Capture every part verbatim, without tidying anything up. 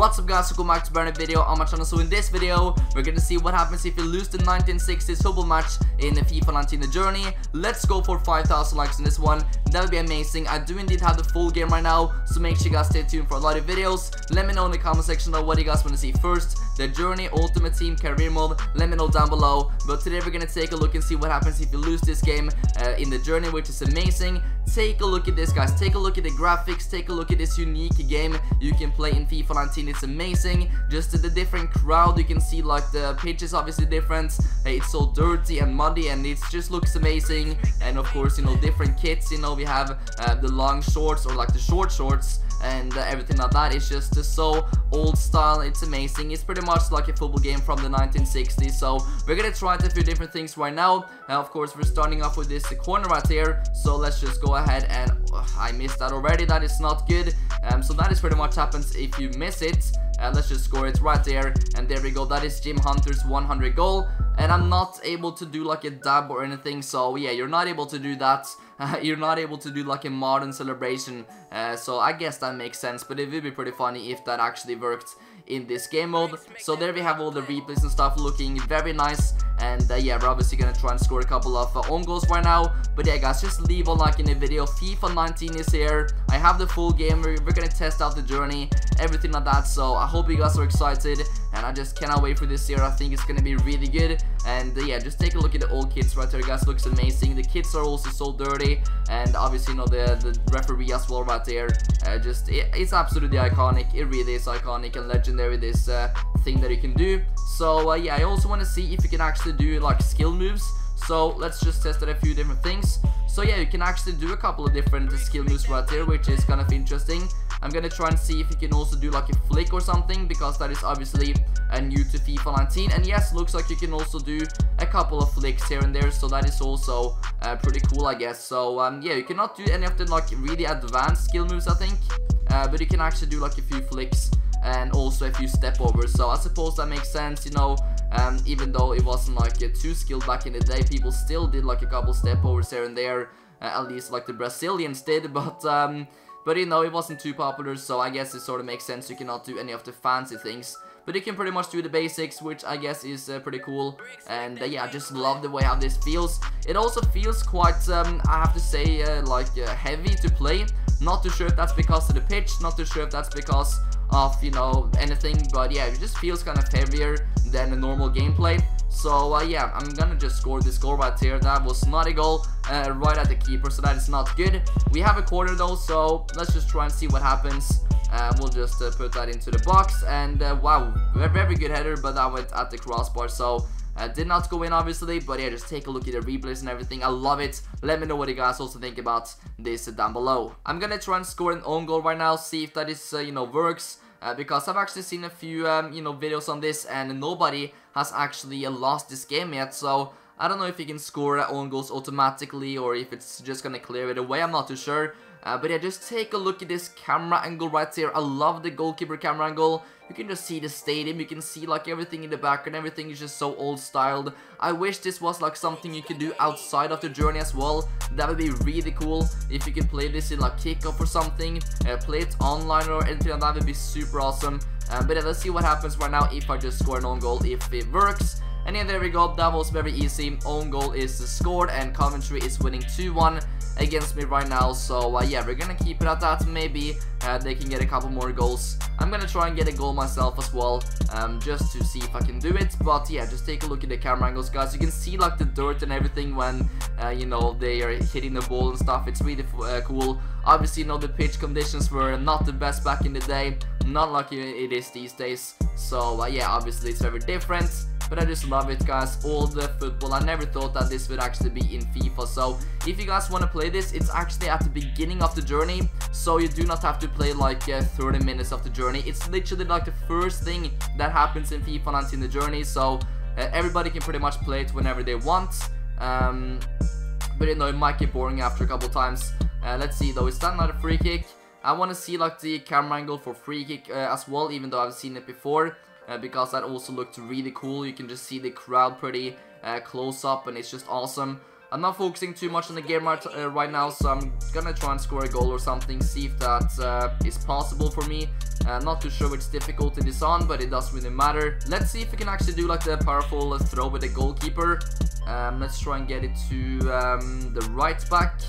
What's up guys, welcome back to brand new video on my channel. So in this video, we're gonna see what happens if you lose the nineteen sixties football match in the FIFA nineteen The Journey. Let's go for five thousand likes in this one, that would be amazing. I do indeed have the full game right now, so make sure you guys stay tuned for a lot of videos. Let me know in the comment section though what you guys want to see first, The Journey, Ultimate Team, Career Mode, let me know down below. But today we're gonna take a look and see what happens if you lose this game uh, in The Journey, which is amazing. Take a look at this guys, take a look at the graphics, take a look at this unique game you can play in FIFA nineteen. It's amazing, just the different crowd, you can see like the pitch is obviously different, it's so dirty and muddy and it just looks amazing. And of course, you know, different kits, you know, we have uh, the long shorts or like the short shorts and uh, everything like that. It's just uh, so old style, it's amazing. It's pretty much like a football game from the nineteen sixties, so we're gonna try a few different things right now. And of course, we're starting off with this corner right here, so let's just go ahead and uh, I missed that already, that is not good. Um, so that is pretty much happens if you miss it. Uh, let's just score it right there, and there we go. That is Jim Hunter's one hundred goal, and I'm not able to do like a dab or anything, so yeah, you're not able to do that. Uh, you're not able to do like a modern celebration, uh, so I guess that makes sense, but it would be pretty funny if that actually worked in this game mode. So there we have all the replays and stuff looking very nice. And uh, yeah, we're obviously gonna try and score a couple of uh, own goals right now. But yeah guys, just leave a like in the video. FIFA nineteen is here, I have the full game, we're, we're gonna test out The Journey, everything like that. So I hope you guys are excited, and I just cannot wait for this year. I think it's gonna be really good. And uh, yeah, just take a look at the old kits right there guys, looks amazing. The kits are also so dirty, and obviously, you know, the, the referee as well right there. uh, Just, it, it's absolutely iconic, it really is iconic and legendary, this uh, thing that you can do. So uh, yeah, I also want to see if you can actually do like skill moves, so let's just test out a few different things. So yeah, you can actually do a couple of different uh, skill moves right there, which is kind of interesting. I'm gonna try and see if you can also do like a flick or something, because that is obviously uh, new to FIFA nineteen. And yes, looks like you can also do a couple of flicks here and there, so that is also uh, pretty cool, I guess. So um, yeah, you cannot do any of the like really advanced skill moves, I think, uh, but you can actually do like a few flicks and also a few step overs. So I suppose that makes sense, you know. Um, even though it wasn't like uh, too skilled back in the day, people still did like a couple step overs here and there. Uh, at least like the Brazilians did, but um, but you know, it wasn't too popular. So I guess it sort of makes sense. You cannot do any of the fancy things, but you can pretty much do the basics, which I guess is uh, pretty cool. And uh, yeah, I just love the way how this feels. It also feels quite, um, I have to say, uh, like uh, heavy to play. Not too sure if that's because of the pitch, not too sure if that's because of, you know, anything, but yeah, it just feels kind of heavier than the normal gameplay. So uh, yeah, I'm gonna just score this goal right here. That was not a goal, uh, right at the keeper, so that is not good. We have a corner though, so let's just try and see what happens. Uh, we'll just uh, put that into the box, and uh, wow, very good header, but that went at the crossbar, so uh, did not go in obviously. But yeah, just take a look at the replays and everything, I love it. Let me know what you guys also think about this uh, down below. I'm gonna try and score an own goal right now, see if that is, uh, you know, works. Uh, because I've actually seen a few, um, you know, videos on this, and nobody has actually uh, lost this game yet. So I don't know if you can score own goals automatically or if it's just gonna clear it away, I'm not too sure. Uh, but yeah, just take a look at this camera angle right here. I love the goalkeeper camera angle. You can just see the stadium, you can see like everything in the background, everything is just so old styled. I wish this was like something you could do outside of The Journey as well. That would be really cool if you could play this in like kickoff or something, uh, play it online or anything like that, would be super awesome. Uh, but yeah, let's see what happens right now if I just score an own goal, if it works. And yeah, there we go, that was very easy. Own goal is scored, and Coventry is winning two one against me right now. So uh, yeah, we're gonna keep it at that. Maybe uh, they can get a couple more goals. I'm gonna try and get a goal myself as well, um, just to see if I can do it. But yeah, just take a look at the camera angles guys, you can see like the dirt and everything when uh, you know, they are hitting the ball and stuff. It's really uh, cool. Obviously, you know, the pitch conditions were not the best back in the day, not like it is these days. So uh, yeah, obviously it's very different. But I just love it guys, all the football. I never thought that this would actually be in FIFA. So if you guys want to play this, it's actually at the beginning of The Journey, so you do not have to play like uh, thirty minutes of The Journey. It's literally like the first thing that happens in FIFA nineteen The Journey, so uh, everybody can pretty much play it whenever they want. Um, but you know, it might get boring after a couple times. Uh, let's see though, is that not a free kick? I want to see like the camera angle for free kick uh, as well, even though I've seen it before. Uh, because that also looked really cool. You can just see the crowd pretty uh, close up, and it's just awesome. I'm not focusing too much on the game right, uh, right now, so I'm gonna try and score a goal or something, see if that uh, is possible for me. Uh, not too sure which difficulty this on, but it doesn't really matter. Let's see if we can actually do like the powerful throw with the goalkeeper. Um, let's try and get it to um, the right back.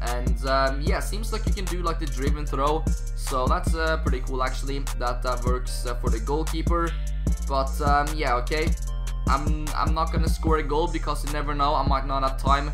And um, yeah, seems like you can do like the driven throw, so that's uh, pretty cool actually, that that works uh, for the goalkeeper. But um, yeah, okay, I'm, I'm not gonna score a goal because you never know, I might not have time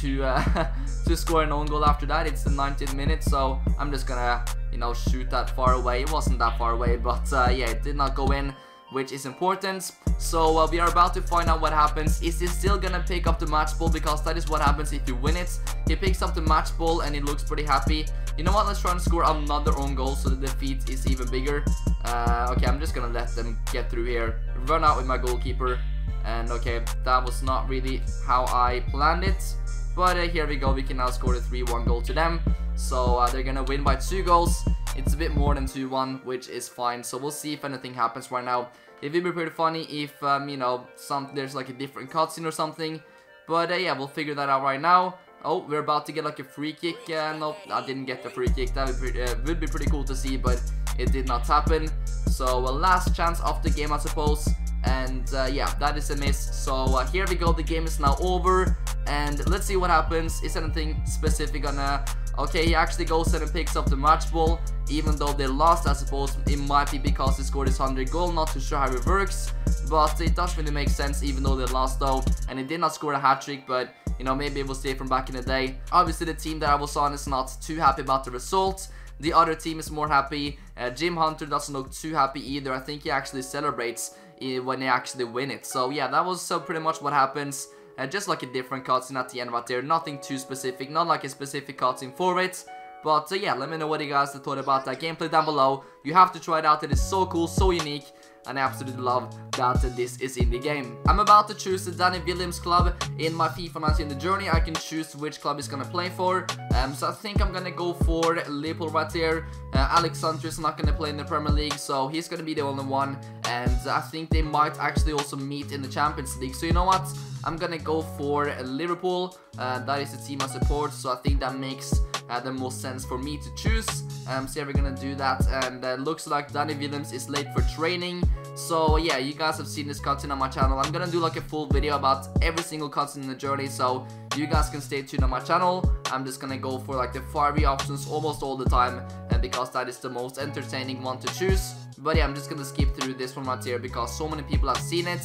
to uh, to score an own goal after that. It's the ninetieth minute, so I'm just gonna, you know, shoot that far away. It wasn't that far away, but uh, yeah, it did not go in, which is important. So uh, we are about to find out what happens. Is he still gonna pick up the match ball? Because that is what happens if you win it. He picks up the match ball and he looks pretty happy. You know what, let's try and score another own goal so the defeat is even bigger. Uh, okay, I'm just gonna let them get through here. Run out with my goalkeeper. And okay, that was not really how I planned it. But uh, here we go, we can now score the three one goal to them. So uh, they're gonna win by two goals. It's a bit more than two one, which is fine. So we'll see if anything happens right now. It would be pretty funny if, um, you know, some, there's like a different cutscene or something. But uh, yeah, we'll figure that out right now. Oh, we're about to get like a free kick. Uh, nope, I didn't get the free kick. That would be, pretty, uh, would be pretty cool to see, but it did not happen. So a uh, last chance of the game, I suppose. And uh, yeah, that is a miss. So uh, here we go, the game is now over. And let's see what happens. Is anything specific gonna... Okay, he actually goes in and picks up the match ball. Even though they lost, I suppose it might be because they scored his one hundredth goal. Not too sure how it works, but it does really make sense even though they lost though. And it did not score a hat-trick, but you know, maybe it was safe from back in the day. Obviously the team that I was on is not too happy about the result. The other team is more happy. Uh, Jim Hunter doesn't look too happy either. I think he actually celebrates uh, when they actually win it. So yeah, that was so uh, pretty much what happens. Uh, just like a different cutscene at the end right there, nothing too specific, not like a specific cutscene for it. But uh, yeah, let me know what you guys thought about that gameplay down below. You have to try it out, it is so cool, so unique, and I absolutely love that uh, this is in the game. I'm about to choose the Danny Williams club in my FIFA nineteen The Journey. I can choose which club he's gonna play for. Um, so I think I'm gonna go for Liverpool right there. Uh, Alex Hunter is not gonna play in the Premier League, so he's gonna be the only one. And I think they might actually also meet in the Champions League. So you know what? I'm gonna go for Liverpool. Uh, that is the team I support, so I think that makes uh, the most sense for me to choose. Um, so yeah, we're gonna do that, and uh, looks like Danny Williams is late for training. So yeah, you guys have seen this cutscene on my channel. I'm gonna do like a full video about every single cutscene in The Journey, so you guys can stay tuned on my channel. I'm just gonna go for like the fiery options almost all the time, and because that is the most entertaining one to choose. But yeah, I'm just gonna skip through this one right here because so many people have seen it.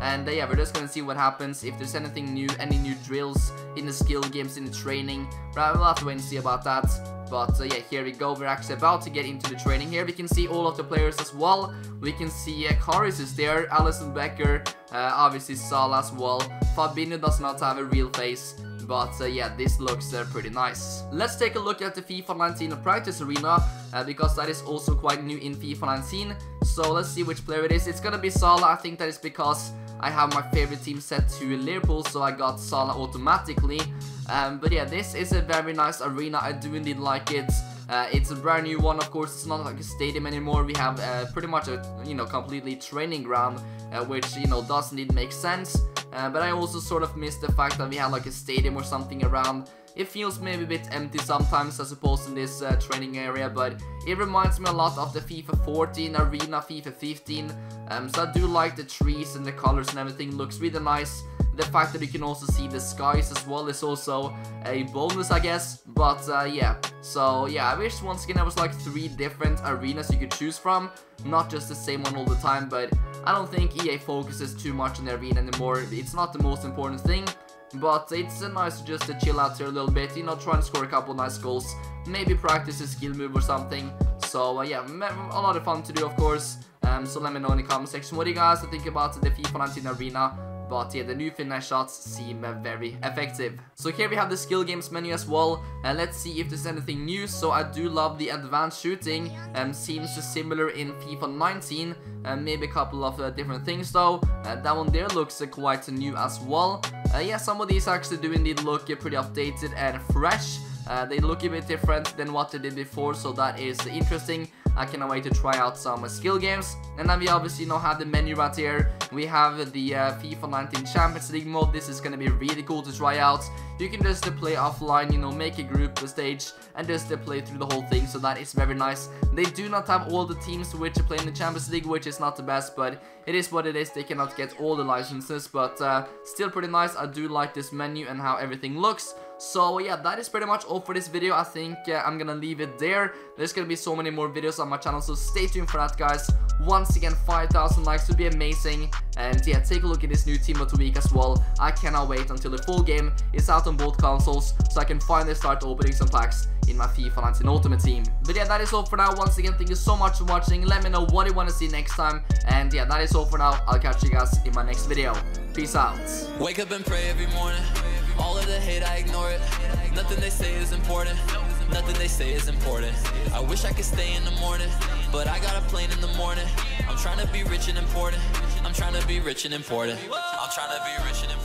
And uh, yeah, we're just gonna see what happens, if there's anything new, any new drills in the skill games, in the training. But we'll have to wait and see about that. But uh, yeah, here we go, we're actually about to get into the training here. We can see all of the players as well. We can see uh, Caris is there, Alison Becker, uh, obviously Salah as well. Fabinho does not have a real face. But uh, yeah, this looks uh, pretty nice. Let's take a look at the FIFA nineteen practice arena, uh, because that is also quite new in FIFA nineteen. So let's see which player it is. It's gonna be Salah. I think that is because I have my favorite team set to Liverpool, so I got Salah automatically. Um, but yeah, this is a very nice arena. I do indeed like it. Uh, it's a brand new one, of course. It's not like a stadium anymore. We have uh, pretty much a, you know, completely training ground, uh, which, you know, doesn't indeed make sense. Uh, but I also sort of miss the fact that we had like a stadium or something around. It feels maybe a bit empty sometimes, I suppose, in this uh, training area, but it reminds me a lot of the FIFA fourteen arena, FIFA fifteen. Um, so I do like the trees and the colors and everything, looks really nice. The fact that you can also see the skies as well is also a bonus, I guess. But uh, yeah, so yeah, I wish once again there was like three different arenas you could choose from, not just the same one all the time. But I don't think E A focuses too much on the arena anymore. It's not the most important thing. But it's uh, nice just to chill out here a little bit, you know, try and score a couple nice goals, maybe practice a skill move or something. So uh, yeah, a lot of fun to do, of course. Um, so let me know in the comment section what do you guys think about the FIFA nineteen arena. But yeah, the new finesse shots seem uh, very effective. So here we have the skill games menu as well, and uh, let's see if there's anything new. So I do love the advanced shooting, um, seems similar in FIFA nineteen, and uh, maybe a couple of uh, different things though. Uh, that one there looks uh, quite new as well. Uh, yeah, some of these actually do indeed look uh, pretty updated and fresh. Uh, they look a bit different than what they did before, so that is uh, interesting. I cannot wait to try out some uh, skill games. And then we obviously now have the menu right here. We have the uh, FIFA nineteen Champions League mod. This is going to be really cool to try out. You can just play offline, you know, make a group stage and just play through the whole thing, so that is very nice. They do not have all the teams which play in the Champions League, which is not the best, but it is what it is. They cannot get all the licenses, but uh, still pretty nice. I do like this menu and how everything looks. So yeah, that is pretty much all for this video. I think uh, I'm gonna leave it there. There's gonna be so many more videos on my channel, so stay tuned for that, guys. Once again, five thousand likes would be amazing. And yeah, take a look at this new team of the week as well. I cannot wait until the full game is out on both consoles, so I can finally start opening some packs in my FIFA nineteen Ultimate Team. But yeah, that is all for now. Once again, thank you so much for watching. Let me know what you want to see next time. And yeah, that is all for now. I'll catch you guys in my next video. Peace out. Wake up and pray every morning. All of the hate, I ignore it. Nothing they say is important. Nothing they say is important. I wish I could stay in the morning, but I got a plane in the morning. I'm trying to be rich and important. I'm trying to be rich and important. I'm trying to be rich and important.